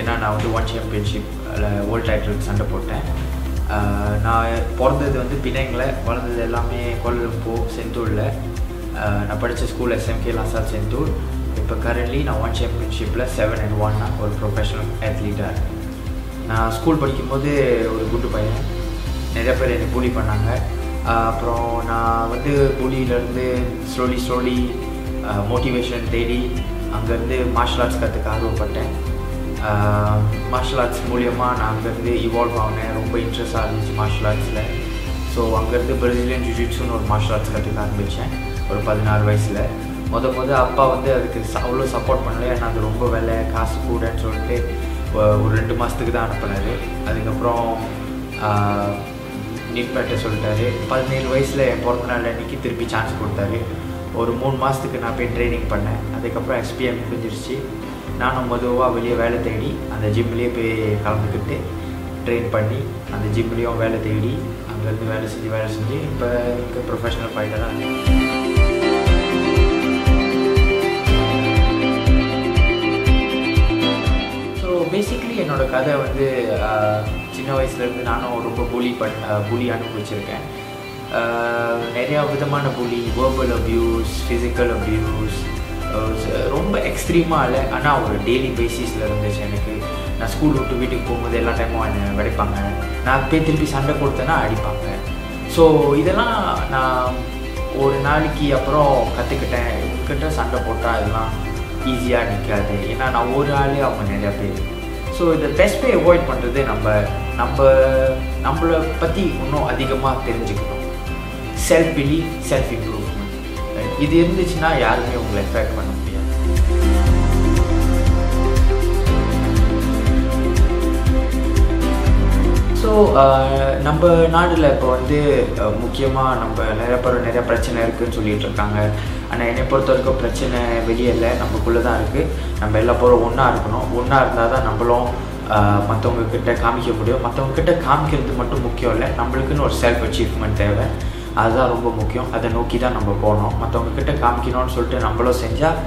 ஏன்னா நான் வந்து வேர்ல்ட் சாம்பியன்ஷிப் வேர்ல்ட் டைட்டில் சண்டை போட்டேன். நான் பிறந்தது வந்து பிணைங்களை, வளர்ந்தது எல்லாமே கோலம்போ செந்தூரில். நான் படித்த ஸ்கூல் எஸ்எம்கே லாசால் செந்தூர். இப்போ கரண்ட்லி நான் வேர்ல்ட் சாம்பியன்ஷிப்பில் 7-1 ஒரு ப்ரொஃபஷனல் ஆத்லீட்டாக இருக்கேன். நான் ஸ்கூல் படிக்கும்போது ஒரு குண்டு பையன், நிறைய பேர் என்னை புலி பண்ணாங்க. அப்புறம் நான் வந்து புலியிலேருந்து ஸ்லோலி மோட்டிவேஷன் தேடி அங்கேருந்து மார்ஷல் ஆர்ட்ஸ் கற்றுக்க ஆர்வப்பட்டேன். மார்ஷல் ஆர்ட்ஸ் மூலயமா நான் அங்கேருந்து இவால்வ் ஆகினேன். ரொம்ப இன்ட்ரெஸ்டாக இருந்துச்சு மார்ஷல் ஆர்ட்ஸில். ஸோ அங்கேருந்து பிரசிலியன் ஜுஜிட்ஸுன்னு ஒரு மார்ஷல் ஆர்ட்ஸ் கற்றுக்க ஆரம்பித்தேன் ஒரு 16 வயசில். மொதல் அப்பா வந்து அதுக்கு அவ்வளோ சப்போர்ட் பண்ணல. ஏன்னா அது ரொம்ப வேலை, காசு கூடன்னு சொல்லிட்டு ஒரு 2 மாதத்துக்கு தான் அனுப்பினார். அதுக்கப்புறம் நீட்பேட்டை சொல்லிட்டாரு. 17 வயசில் என் பிறந்த நாள் அன்றைக்கி திருப்பி சான்ஸ் கொடுத்தாரு. ஒரு 3 மாதத்துக்கு நான் போய் ட்ரைனிங் பண்ணேன். அதுக்கப்புறம் எக்ஸ்பிஎம் புரிஞ்சிருச்சு. நானும் மதுவாக வெளியே வேலை தேடி அந்த ஜிம்லேயே போய் கலந்துக்கிட்டு ட்ரெயின் பண்ணி அந்த ஜிம்லேயும் வேலை தேடி அங்கேருந்து வேலை செஞ்சு இப்போ எனக்கு ப்ரொஃபஷனல் ஃபைட்டராக இருந்தேன். ஸோ பேசிக்லி என்னோடய கதை வந்து சின்ன வயசுலேருந்து நானும் ரொம்ப புலி அனுபவிச்சிருக்கேன். நிறையா விதமான புலி, வேர்பல் அப்யூஸ், ஃபிசிக்கல் அப்யூஸ், ரொம்ப எக்ஸ்ட்ரீமாக இல்லை, ஆனால் ஒரு டெய்லி பேசிஸில் இருந்துச்சு எனக்கு. நான் ஸ்கூல் விட்டு வீட்டுக்கு போகும்போது எல்லா டைமும் என்னை வெடிப்பாங்க. நான் போய் திருப்பி சண்டை கொடுத்தேன்னா அடிப்பாங்க. ஸோ இதெல்லாம் நான் ஒரு நாளைக்கு அப்புறம் கற்றுக்கிட்ட சண்டை போட்டால் இதெல்லாம் ஈஸியாக நிற்காது. ஏன்னா நான் ஒரு ஆளே, அவங்க நிறையா பேர். ஸோ இதை பெஸ்ட் வே அவாய்ட் பண்ணுறது நம்மளை பற்றி இன்னும் அதிகமாக தெரிஞ்சுக்கணும். செல்ஃப் பிலீஃப், செல்ஃப் இம்ப்ரூவ்மெண்ட் இது இருந்துச்சுன்னா யாருமே உங்களை எஃபெக்ட் பண்ண முடியாது. ஸோ நம்ம நாடில் இப்போ வந்து முக்கியமாக நம்ம நிறைய பிரச்சனை இருக்குதுன்னு சொல்லிகிட்டு இருக்காங்க. ஆனால் என்னை பொறுத்த வரைக்கும் பிரச்சனை வெளியே இல்லை, நமக்குள்ளே தான் இருக்குது. நம்ம எல்லா பேரும் ஒன்றா இருக்கணும். ஒன்றா இருந்தால் தான் நம்மளும் மற்றவங்கக்கிட்ட காமிக்க முடியும். மற்றவங்கக்கிட்ட காமிக்கிறது மட்டும் முக்கியம் இல்லை, நம்மளுக்குன்னு ஒரு செல்ஃப் அச்சீவ்மெண்ட் தேவை. அதுதான் ரொம்ப முக்கியம். அதை நோக்கி தான் நம்ம போகணும். மற்றவங்கக்கிட்ட காமிக்கணும்னு சொல்லிட்டு நம்மளும் செஞ்சால்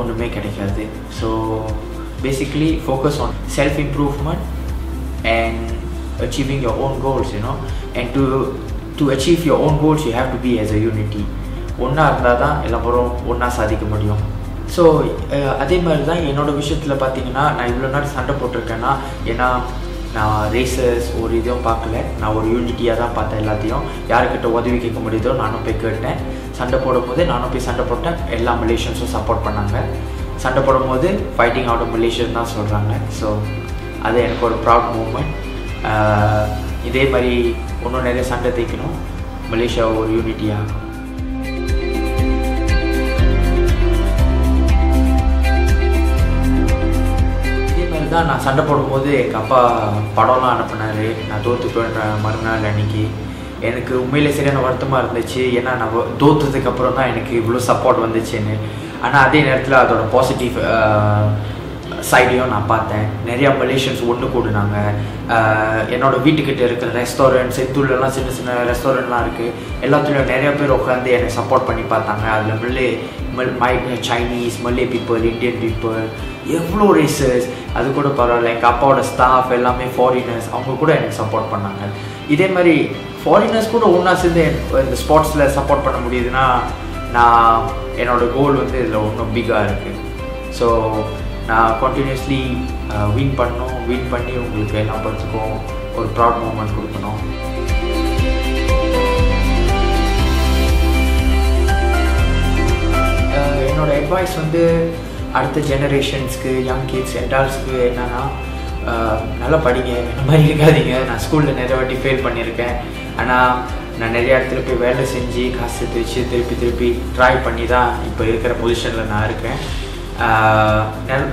ஒன்றுமே கிடைக்காது. So basically focus on self improvement and achieving your own goals you know. And to achieve your own goals you have to be as a unity. ஒன்றா இருந்தால் தான் எல்லாரும் ஒன்றா சாதிக்க முடியும். ஸோ அதே மாதிரி தான் என்னோடய விஷயத்தில் பார்த்தீங்கன்னா, நான் இவ்வளோ நாள் சண்டை போட்டிருக்கேன்னா ஏன்னா நான் ரேசஸ் ஒரு இதையும் பார்க்கல. நான் ஒரு யூனிட்டியாக தான் பார்த்தேன் எல்லாத்தையும். யாருக்கிட்ட உதவி கேட்க முடியுதோ நானும் போய் கேட்டேன். சண்டை போடும்போது நானும் போய் சண்டை போட்டேன். எல்லா மலேஷியன்ஸும் சப்போர்ட் பண்ணாங்க. சண்டை போடும்போது ஃபைட்டிங் அவுட் மலேஷியன் தான் சொல்கிறாங்க. ஸோ அது எனக்கு ஒரு ப்ரவுட் மூமெண்ட். இதே மாதிரி இன்னும் நிறைய சண்டை தேய்க்கணும். மலேசியா ஒரு யூனிட்டியாக. தான் நான் சண்டை போடும்போது எங்கள் அப்பா படம்லாம் அனுப்பினார். நான் தோற்று போன்ற மறுநாள் அன்றைக்கி எனக்கு உண்மையிலே சரியான வருத்தமாக இருந்துச்சு. ஏன்னா நான் தோற்றதுக்கப்புறம் தான் எனக்கு இவ்வளோ சப்போர்ட் வந்துச்சுன்னு. ஆனால் அதே நேரத்தில் அதோட பாசிட்டிவ் சைடையும் நான் பார்த்தேன். நிறையா மலேஷியன்ஸ் ஒன்று கூடுனாங்க. என்னோடய வீட்டுக்கிட்ட இருக்கிற ரெஸ்டாரண்ட், செந்தூர்லாம் சின்ன சின்ன ரெஸ்டாரண்ட்லாம் இருக்குது. எல்லாத்துலேயும் நிறையா பேர் உட்காந்து என்னை சப்போர்ட் பண்ணி பார்த்தாங்க. அதில் Chinese, Malay people, Indian people, எவ்வளோ ரேசஸ். அது கூட பரவாயில்ல, எங்கள் அப்பாவோட ஸ்டாஃப் எல்லாமே ஃபாரினர்ஸ், அவங்க கூட எனக்கு சப்போர்ட் பண்ணாங்க. இதே மாதிரி ஃபாரினர்ஸ் கூட ஒன்றா சேர்ந்து இந்த ஸ்போர்ட்ஸில் சப்போர்ட் பண்ண முடியுதுன்னா நான் என்னோடய கோல் வந்து இதில் ஒன்றும் பிகாக இருக்குது. ஸோ நான் கண்டினியூஸ்லி வின் பண்ணி உங்களுக்கு எல்லா பேருக்கும் ஒரு ப்ரவுட் மூமெண்ட் கொடுக்கணும். என்னோடய அட்வைஸ் வந்து அடுத்த ஜெனரேஷன்ஸ்க்கு, யங் கிட்ஸ், அடல்ட்ஸ்க்கு என்னென்னா நல்லா படிங்க, இந்த மாதிரி இருக்காதீங்க. நான் ஸ்கூலில் நிறைய வாட்டி ஃபெயில் பண்ணியிருக்கேன். ஆனால் நான் நிறையா இடத்துல போய் வேலை செஞ்சு காசு சேர்த்து வச்சு திருப்பி ட்ரை பண்ணி தான் இப்போ இருக்கிற பொசிஷனில் நான் இருக்கேன்.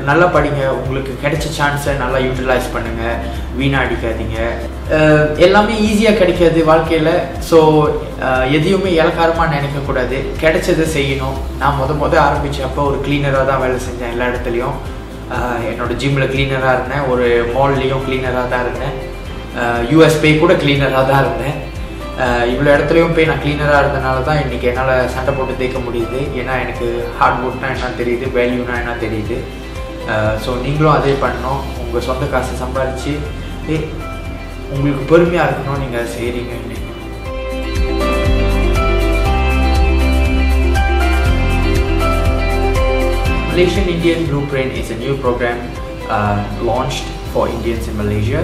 நல்லா படிங்க, உங்களுக்கு கிடைச்ச சான்ஸை நல்லா யூட்டிலைஸ் பண்ணுங்கள், வீணாடிக்காதீங்க. எல்லாமே ஈஸியாக கிடைக்காது வாழ்க்கையில். ஸோ எதையுமே இலக்காரமாக நினைக்கக்கூடாது, கிடைச்சதை செய்யணும். நான் மொதல் ஆரம்பித்தப்போ ஒரு கிளீனராக தான் வேலை செஞ்சேன் எல்லா இடத்துலையும். என்னோடய ஜிம்மில் கிளீனராக இருந்தேன், ஒரு மால்லையும் கிளீனராக தான் இருந்தேன், யூஎஸ் போய் கூட கிளீனராக தான் இருந்தேன். இவ்வளோ இடத்துலையும் போய் நான் கிளீனராக இருந்தனால தான் இன்றைக்கி என்னால் சண்டை போட்டு தேய்க்க முடியுது. ஏன்னா எனக்கு ஹார்ட் ஒர்க்னால் என்ன தெரியுது, வேல்யூனால் என்ன தெரியுது. So நீங்களும் அதே பண்ணணும், உங்கள் சொந்த காசை சம்பாதிச்சு உங்களுக்கு பெருமையாக இருக்கணும் நீங்கள் அதை செய்கிறீங்க. Malaysian Indian Blueprint is a new program launched for Indians in Malaysia.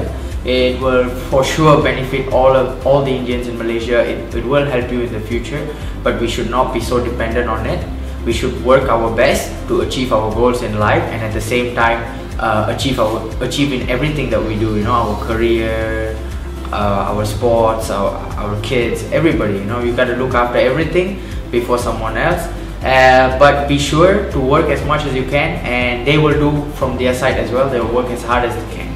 It will for sure benefit all the Indians in Malaysia. It will help you in the future, but we should not be so dependent on it. We should work our best to achieve our goals in life, and at the same time achieve in everything that we do, you know, our career, our sports, our kids, everybody, you know, you got to look after everything before someone else, but be sure to work as much as you can, and they will do from their side as well. They will work as hard as they can.